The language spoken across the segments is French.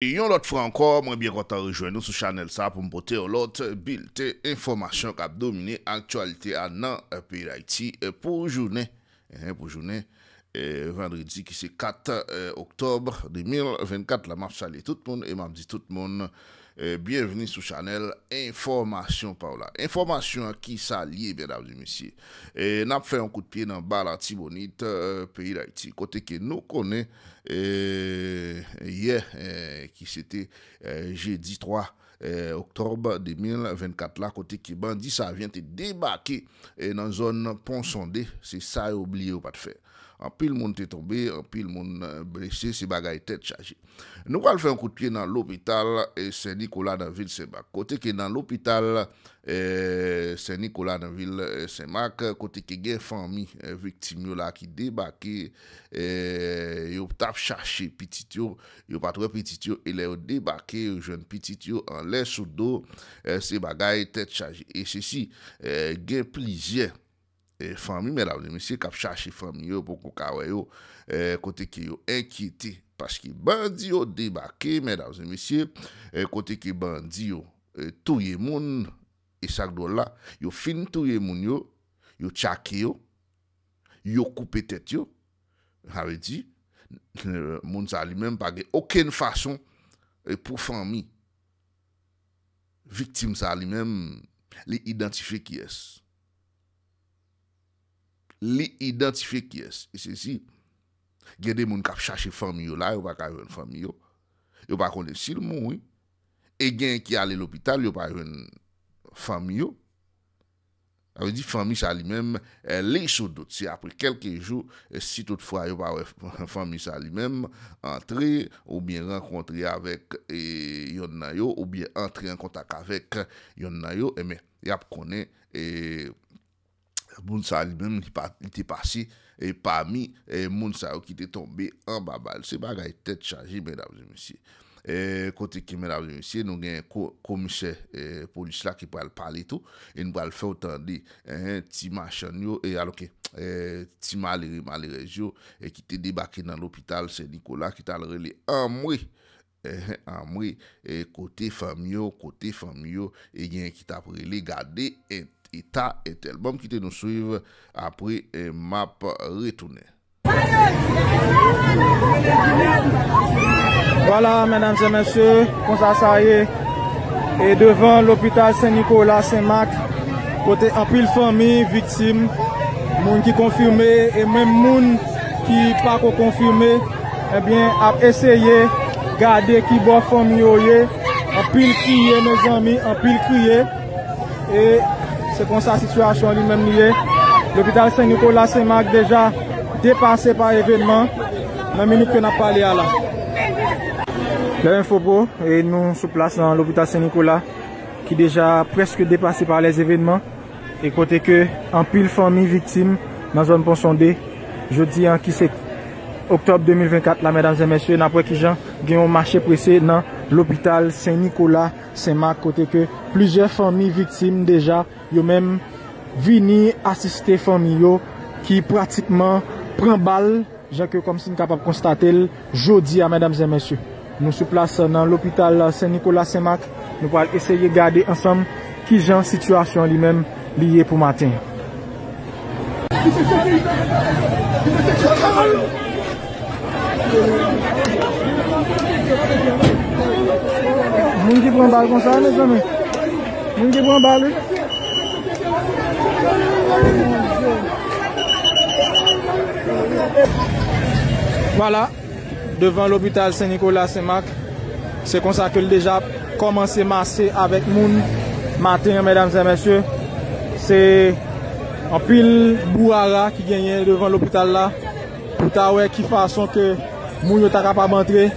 Et yon l'autre fois encore, moi bien content de rejoindre nous sur Channel ça pour me porter l'autre bulletin information qui a dominé l'actualité à nan pays d'Haïti pour journée vendredi qui c'est 4 octobre 2024. La m'a salué tout le monde et m'a dit tout le monde bienvenue sur Channel information par là. Information qui s'allie mesdames et messieurs. Et n'a fait un coup de pied dans bas la Tibonite pays d'Haïti côté que nous connaît hier qui c'était jeudi 3 octobre 2024 là côté qui bandit ça vient te débarquer dans zone Pont-Sondé, c'est ça oublié ou pas de faire. En pile monde est tombé, en pile monde blessé, c'est bagaille tête chargée. Nous allons faire un coup de pied dans l'hôpital Saint-Nicolas dans ville Saint-Marc. Côté que dans l'hôpital Saint-Nicolas dans ville Saint-Marc, côté que des familles victimes là qui débarquaient, ils ont cherché petit yo, ils ont pas trouvé petit yo, ils ont débarqué jeune petit yo en l'air sous dos, c'est bagaille tête chargée. Et ceci, gain plusieurs famille, mesdames et messieurs, qui ont cherché famille pour qu'on côté qui ont inquiété parce que bandits ont débarqué, mesdames et messieurs, côté qui bandits ont tué moun et ça là, ils ont fini tué moun yo, ils ont chaké yo, ils ont coupé tête yo, avait dit, moun sa lui-même pas aucune façon pour famille victime ça lui-même les identifier qui est. L'identifier qui est. Et ceci, il y a des gens qui cherchent famille là, ils ne peuvent pas avoir une famille. Ils ne peuvent pas connaître si le monde. Et il y a des gens qui allaient à l'hôpital, ils ne peuvent pas avoir une famille. Ça veut dire que la famille, ça lui-même, les sous d'autres. C'est après quelques jours, si toutefois, il n'y a pas de famille, ça lui-même, entrer ou bien rencontrer avec Yonnayo, ou bien entrer en contact avec Yonnayo, mais il y a des Mounsa lui-même il était passé et parmi Mounsa qui était tombé en babal. C'est bagaille tête chargée, mesdames et messieurs. Côté qui, mesdames et messieurs, nous avons un commissaire police là qui peut parler tout et nous allons faire autant de petits machins et alors que petit malheureux qui était débarqué dans l'hôpital Saint-Nicolas qui t'a relé en mouille. Et côté famille, et il y a qui t'a relé garder et État est tel. Bon, quittez nous suivre après et map retourner. Voilà, mesdames et messieurs, on ça y est. Et devant l'hôpital Saint-Nicolas, Saint-Marc, côté en pile famille, victime, moun qui confirmé et même moun qui pas confirmé, eh bien, a essayé garder qui boit famille, en pile crier, mes amis, en pile crier. Et c'est comme ça la situation lui-même liée. L'hôpital Saint-Nicolas Saint-Marc déjà dépassé par l'événement. La minute que nous avons parlé à là. L'info beau et nous sous place dans l'hôpital Saint-Nicolas qui déjà presque dépassé par les événements. Et côté que en pile famille victime dans la zone Pont-Sondé, jeudi en qui c'est octobre 2024 là, mesdames et messieurs, n'après qui gens ont marché pressé dans l'hôpital Saint-Nicolas Saint-Marc côté que plusieurs familles victimes déjà yo même vini assister famille yo qui pratiquement prend balle que comme si capable constater jeudi à mesdames et messieurs nous sur place dans l'hôpital Saint-Nicolas Saint-Marc nous allons essayer de garder ensemble qui genre situation lui-même liée pour matin. Moun ki pran bal kon sa, mes amis. Moun ki pran bal. Voilà, devant l'hôpital Saint-Nicolas Saint-Marc, c'est comme ça que déjà commencé à masser avec moun matin, mesdames et messieurs. C'est en pile bouara qui gagne devant l'hôpital là. Pour taouer qui façon que moun yo ta capable d'entrer.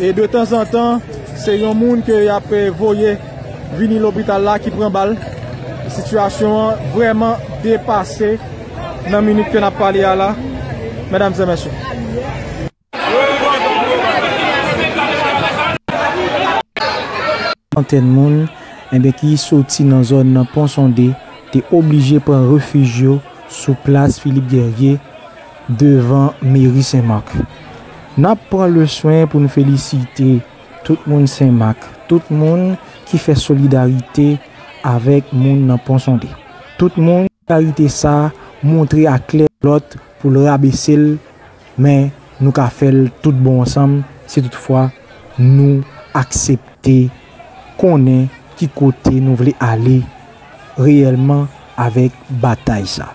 Et de temps en temps, c'est un monde qui a voyé venir l'hôpital là qui prend balle. Situation vraiment dépassée dans la minute que nous avons parlé à là. Mesdames et messieurs. Centaines de monde qui sont sortis dans la zone Pont-Sondé étaient obligés de prendre refuge sous place Philippe Guerrier devant mairie Saint-Marc. Nous prenons le soin pour nous féliciter tout le monde Saint-Marc, tout le monde qui fait solidarité avec le monde dans Pont-Sondé. Tout le monde solidarité ça, montrer à clé l'autre pour le rabaisser, mais nous avons fait tout bon ensemble, si toutefois nous accepter qu'on est qui côté nous voulons aller réellement avec bataille ça.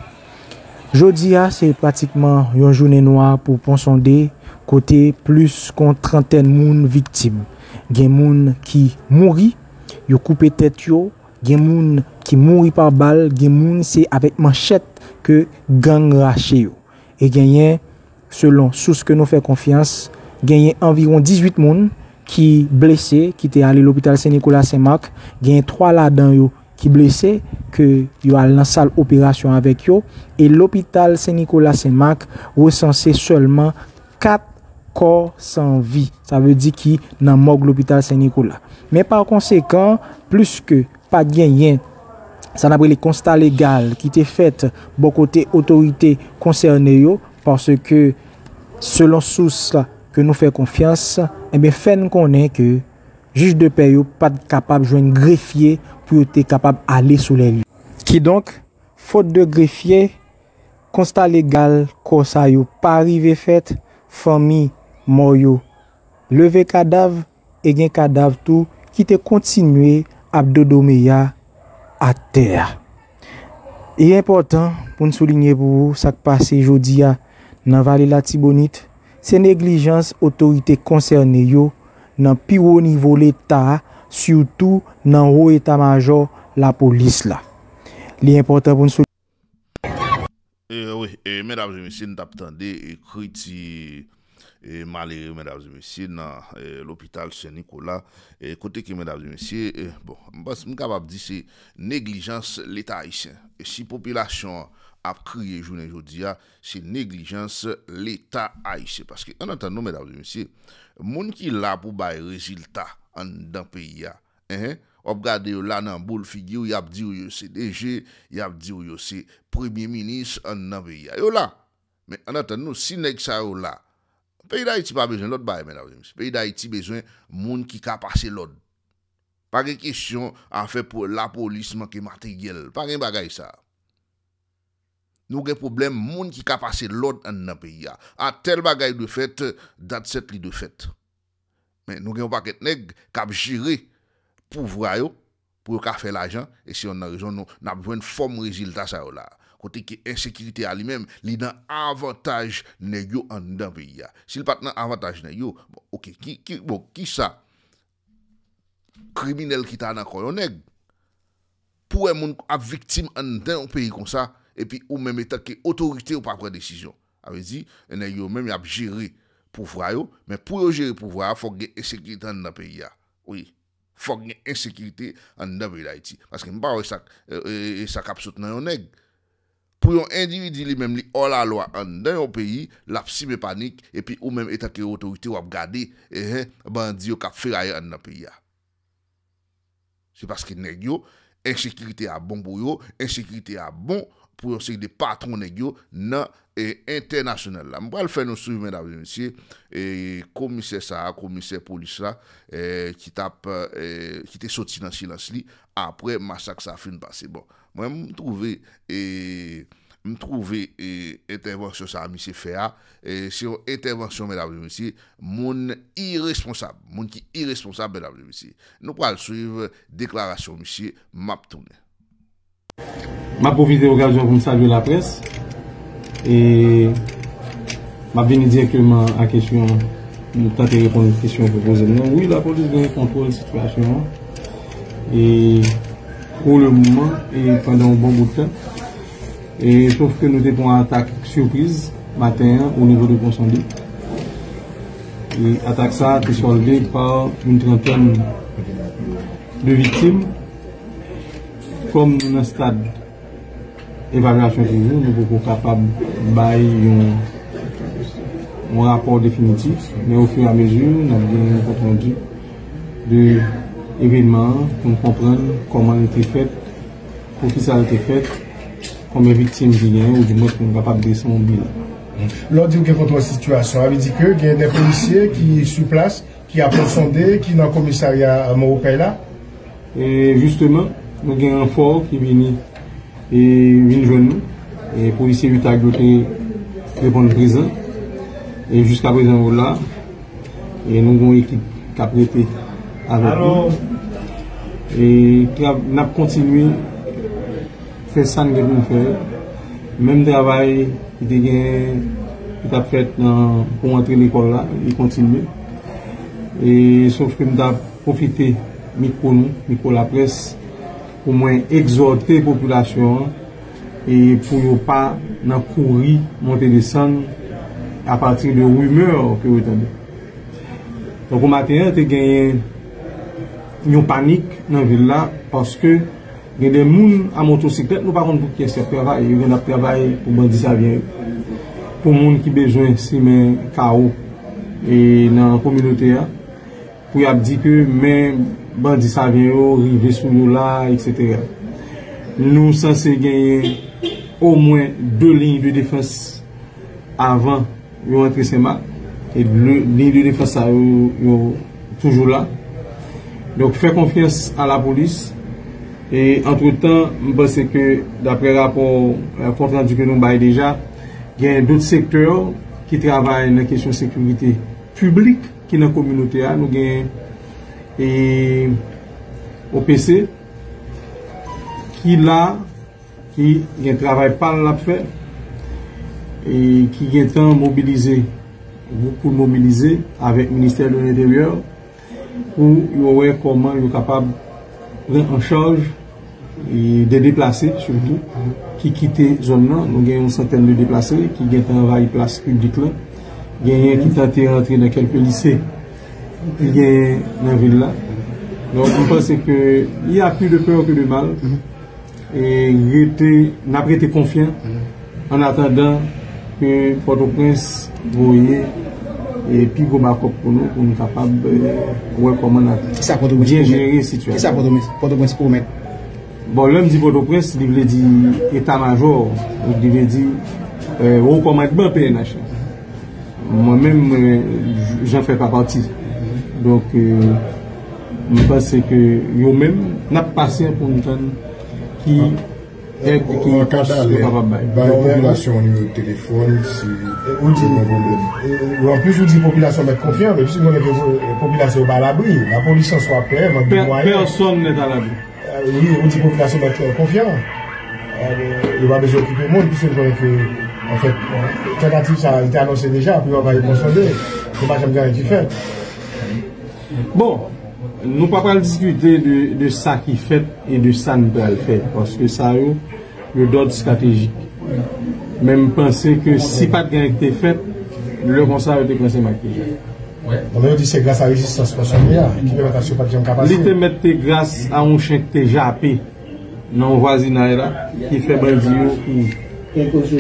Jeudi, c'est pratiquement une journée noire pour Pont-Sondé, côté plus qu'une trentaine de monde victimes. Il y a des gens qui mourent, ils ont coupé tête, il y a des gens qui mourent par balle, il y a des gens c'est avec manchette que gang raché. Et il y a, selon source que nous fait confiance, il y a environ 18 personnes qui sont blessées, qui étaient allés à l'hôpital Saint-Nicolas Saint-Marc, il y a 3 là-dedans qui blessés, que ils allaient dans la salle opération avec eux, et l'hôpital Saint-Nicolas Saint-Marc recensait seulement 4 corps sans vie. Ça veut dire qu'ils n'ont pas l'hôpital Saint-Nicolas. Mais par conséquent, plus que pas gagné, ça n'a pas les constats légaux qui étaient faits bon côté autorités concernées, parce que selon source que nous fait confiance, eh bien fait nous connaît que juge de paix pas capable de jouer un greffier pour être capable d'aller sur les lieux. Qui donc, faute de greffier, constat légal, ça yo pas arrivé fait, famille, mort, levé cadavre, et gen cadavre tout, qui te continué à dodoméa à terre. Il est important pour nous souligner pour vous, ça qui passe aujourd'hui dans la vallée la Tibonite, c'est négligence autorité concernée yo, dans le plus haut niveau de l'État, surtout dans le haut état-major, la police là. L'important pour nous. Oui, mesdames et messieurs, nous attendez critique et malheureux, mesdames et messieurs, dans l'hôpital Saint-Nicolas. Côté que, mesdames et messieurs, bon, je suis capable de dire c'est négligence l'État haïtien. Et si la population a crié jour et jour, c'est négligence l'État haïtien. Parce que, en attendant, mesdames et messieurs, moun qui là pour bailler résultat dans le pays là, regardez là dans boule figure, y a dit yo c'est DG, y a dit yo c'est premier ministre dans le pays yo là. Mais en attendant, si nèg ça yo là, pays d'Haïti pas besoin l'autre bail mesdames et messieurs. Pays d'Haïti besoin moun qui ka passer l'ordre. Pas de question à faire pour la police manquer matériel, pas de bagay ça. Nous avons un problème, moun qui a passé l'ordre dans le pays. A tel bagaille de fête, date cette li de fête. Mais nous avons un paquet de nègres qui a géré pour voir, pour faire l'argent. Et si on a raison, nous avons besoin de forme résultat ça là. Côté que l'insécurité à lui-même, il y a un avantage nègre dans le pays. S'il n'y a pas d'avantage nègre, bon, ok, qui ça? Criminel qui t'a dans le nègre. Pour un victime dans un pays comme ça, et puis ou même étant que autorité ou pas prendre décision. Avait dit on a yo même y a gérer pouvoir yo, mais pour gérer pouvoir faut gagner insécurité dans pays là. Oui, faut gagner insécurité dans pays d'Haïti parce que m'pa ça ça cap soute nan yon nèg. Pour yon individu lui même li hors la loi dans un pays, la psy panique et puis ou même étant que autorité ou a garder bandi yo cap ferraille dans pays là. C'est parce que nèg yo insécurité à bon pour yo, insécurité à bon pour yon série de patrons négio non international là. M'pral faire nous suivre mesdames et messieurs et commissaire police là qui tape qui était sorti dans silence li après massacre ça fin passé. Bon, moi me trouver intervention ça monsieur Féa et c'est une intervention mesdames et messieurs mon irresponsable, mon qui irresponsable mesdames et messieurs. Nous pral suivre déclaration monsieur Maptoune. Je profite de l'occasion pour saluer la presse et je viens directement à la question, nous tentons de répondre aux questions proposées. Oui, la police a un contrôle de la situation et pour le moment et pendant un bon bout de temps. Et, sauf que nous avons une attaque surprise matin au niveau de Pont-Sondé. L'attaque a été soulevée par une trentaine de victimes. Comme dans le stade d'évaluation, nous sommes capables de faire un rapport définitif, mais au fur et à mesure, nous avons compte rendu de l'événement pour comprendre comment il a été fait, pour qui ça a été fait, combien de victimes il y a, ou du moins nous sommes capables de descendre au bilan. Lorsque vous avez une situation, ça veut dire que vous avez des policiers qui sont sur place, qui a Pont-Sondé, qui est dans le commissariat Moroukaïla. Et justement, nous avons un fort qui vient jouer nous. Et les policiers ont été répondre présent. Et jusqu'à présent, là, et nous avons une équipe qui a prêté avec nous. Et qui a continué à faire ça que nous avons fait. Même travail qui a fait pour entrer à l'école, il continue. Et sauf que nous avons profité micro la presse, pour moins exhorter la population et pour ne pas courir, monter, descendre à partir de rumeurs que vous entendez. Donc au matin, vous avez une panique dans la ville parce que il y a des gens à motocyclette, nous ne savons pas pour qui est ce travail, il y a un travail pour bandits à venir, pour les gens qui ont besoin de ces chaos et dans la communauté, pour dire que même bandits à venir, arrivés sous nous là, etc. Nous sommes censés gagner au moins 2 lignes de défense avant de rentrer Saint-Marc. Et les lignes de défense sont toujours là. Donc, faites confiance à la police. Et entre-temps, je pense que d'après le rapport compte rendu que nous avons déjà, il y a d'autres secteurs qui travaillent dans la question de sécurité publique, qui dans la communauté. Nous avons OPC qui là, qui ne travaille pas la fait et qui est mobilisé, beaucoup mobilisé avec le ministère de l'Intérieur pour voir comment ils sont capables de prendre en charge et des déplacés surtout qui quittent la zone. Nous avons une centaine de déplacés qui ont envahi la place publique là. Il y a qui tentent de rentrer dans quelques lycées qui sont dans la ville là. Donc on pense qu'il n'y a plus de peur que de mal. Et n'a pas été confiant en attendant que Port-au-Prince voyait et puis go backup pour nous capables de voir comment on a bien gérer la situation. Qu'est-ce que Port-au-Prince pour mettre? Bon, l'homme dit Port-au-Prince, il veut dire état-major, il veut dire haut commandement PNH. Moi-même, j'en fais pas partie. Donc, je pense que nous-mêmes, n'a pas passé pour nous donner qui cadre la population au niveau téléphone si on dit en plus on dit population mettre confiance mais si on est population à l'abri la police en soit prête personne n'est à l'abri oui on dit population mettre confiance il va besoin occuper le monde puisque en fait tentative ça a été annoncé déjà puis on va y consolider c'est pas jamais qui fait bon. Nous ne pouvons pas discuter de ça qui fait et de ça nous devons faire. Parce que ça, il y a d'autres stratégiques. Même penser que si pas de gain était fait, le conseil était pressé maquillé. On dit c'est grâce à la résistance personnelle qui ne va pas de capacité. L'idée mettre grâce à un chien qui est jappé dans le voisinage qui fait bandit.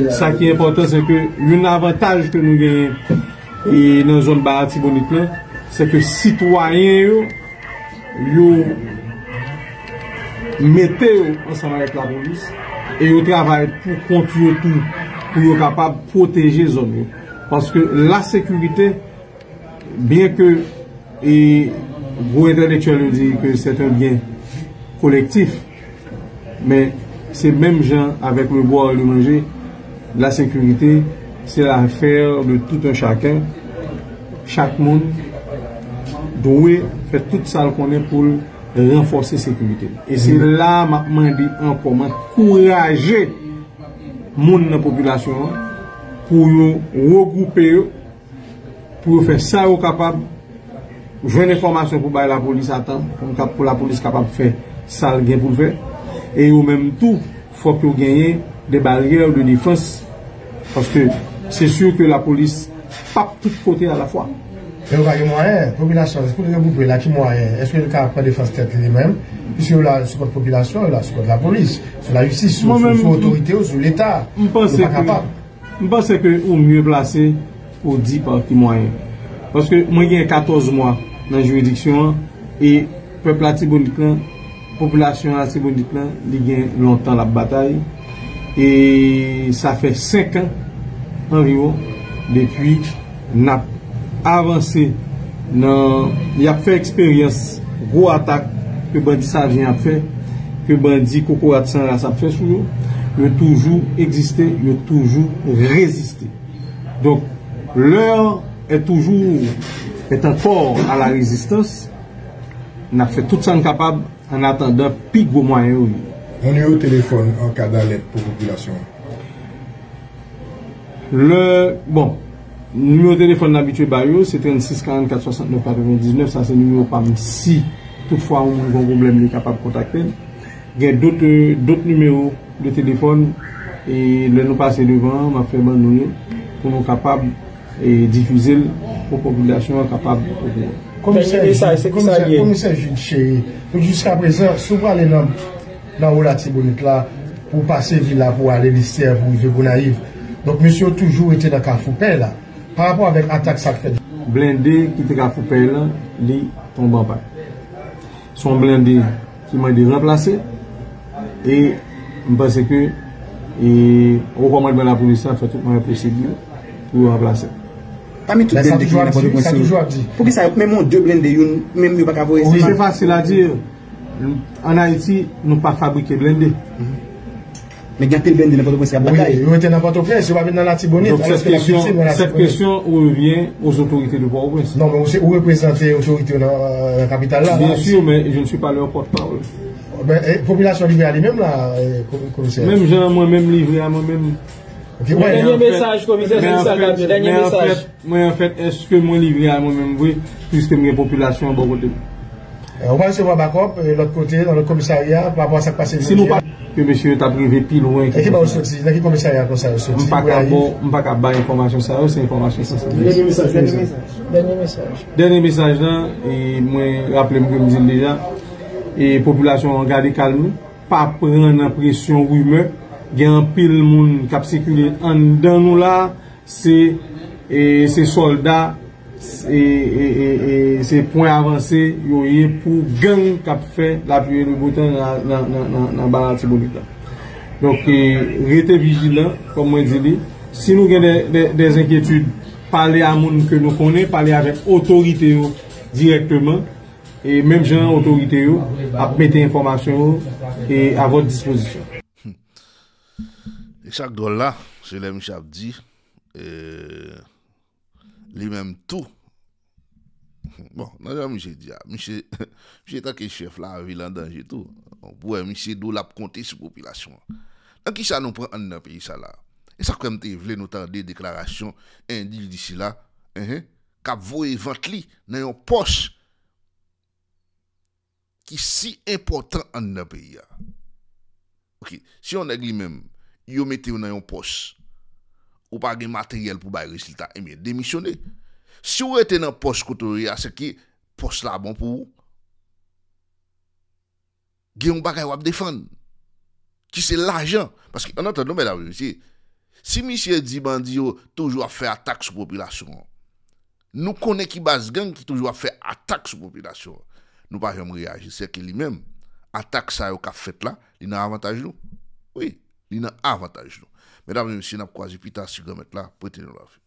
Ça qui est important, c'est que l'avantage que nous gagnons dans la zone de Tibonite, c'est que les citoyens. Vous mettez ensemble avec la police et vous travaillez pour contrôler tout, pour être capable de protéger les hommes. Parce que la sécurité, bien que vos intellectuels disent que c'est un bien collectif, mais ces mêmes gens avec le boire et le manger, la sécurité, c'est l'affaire de tout un chacun, chaque monde. Doué, fait tout ça qu'on est pour renforcer la sécurité. Et c'est là que je demande encore d'encourager la population pour regrouper, pour faire ça capable, j'ai une information pour la police à temps, pour la police capable de faire ça pour le faire. Et au même tout, il faut que vous gagnez des barrières de défense. Parce que c'est sûr que la police pas de tous côtés à la fois. Mais vous avez moyen, population, est-ce que vous avez qui moyen? Est-ce que le cas de défense tête lui-même? Puisque la population, la police, sur la justice, sur l'autorité ou sur l'État. Je pense que vous mieux placé pour 10 parties moyens. Parce que moi, j'ai 14 mois dans la juridiction et le peuple Tibonite, la population Tibonite, il y a longtemps la bataille. Et ça fait 5 ans environ depuis NAP. Avancer il a fait expérience gros attaque que bandit Savien a fait, que bandit Kokorat sans race a fait sur eux, il a toujours existé, il a toujours résisté. Donc l'heure est toujours est encore à la résistance. On a fait tout ça capable en attendant plus gros moyens. On est au téléphone en cas d'alerte pour la population. Le bon numéro de téléphone habitué c'est 36 44 69 99, ça c'est le numéro PAM. Si toutefois on a un problème, on est capable de contacter. Il y a d'autres numéros de téléphone et le nous passer devant, m'a fait nous pour nous capables et diffuser aux populations capables. Commissaire, commissaire Jules Chéri, jusqu'à présent, souvent les noms dans la Tibonite là pour passer villa pour aller lycée pour vivre qu'on arrive. Donc, monsieur toujours été dans Kafoupé là. Par rapport avec l'attaque ça fait. Blindé qui était Kafoupé là, il tombe en bas. Son blindé qui m'a dit remplacé. Et je pense que au commandement de la police, ça fait tout le procédure pour remplacer. Parmi tout le monde, ça toujours dit. Pour que ça même deux blindés, même pas qu'avoir. C'est facile à dire. En Haïti, nous n'avons pas fabriqué blindés. Mais il y a des blindés dans Port-au-Prince. Ils ont été dans Port-au-Prince, ils ne sont pas dans la Tibonite. Donc cette question revient aux autorités de Port-au-Prince. Non, mais vous représentez les autorités dans la capitale là. Bien sûr, mais je ne suis pas leur porte-parole. La population livrée à lui-même là, commissaire. Même gens, moi-même livré à moi-même. Dernier message, commissaire, c'est ça, Gabriel. Dernier message. Moi, en fait, est-ce que moi livré à moi-même, oui, puisque mes populations sont à côté. On va recevoir Bacop, de l'autre côté, dans le commissariat, par rapport à ça qui passe. Si nous pas que monsieur t'a privé plus loin. Et qui va sortir? Dans quel commissariat comme ça? Je ne pas qu'à bas information ça, c'est information ça. Dernier message. Dernier message là, et moi, rappelez-moi que je dis déjà, et population en garde calme, pas prendre l'impression rumeur, il y a un pile monde qui a circulé en dedans nous là, c'est soldats. Et ces points avancés pour gang qui a fait l'appuyer le bouton dans la Tibonite. Donc, restez vigilants, comme je dis. Si nous avons des inquiétudes, parlez à monde que nous connaissons, parlez avec l'autorité directement. Et même gens, l'autorité, mettez l'information à votre disposition. Et chaque dollar, c'est le Michel dit. Lui-même tout. Bon, non, j'ai dit, j'ai tant que chef là, ville en danger tout. Ouais, monsieur d'où l'a compté sur la population. Donc, qui ça nous prend en un pays ça là? Et ça, comme tu veux, nous t'en des déclarations individuelles d'ici là, qu'a voué ventli dans une poche qui si important en un pays. Ok, si on est lui-même, il mette dans une poche. Ou pas de matériel pour bailler résultat, et bien démissionner. Si vous êtes dans le poste côté, c'est que poste là bon pour vous. Vous avez un bagage à défendre. Qui c'est l'argent? Parce qu'en entendant, mesdames et messieurs, si monsieur dit bandit toujours à faire attaque sur la population, nous connaissons qui base gang qui toujours à faire attaque sur la population. Nous ne pouvons pas réagir. C'est que lui-même, attaque ça qu'a fait là, il a un avantage nous. Oui, il a un avantage nous. Mesdames et messieurs, nous avons croisé Pita sur le mètre là, prêtez-nous la vie.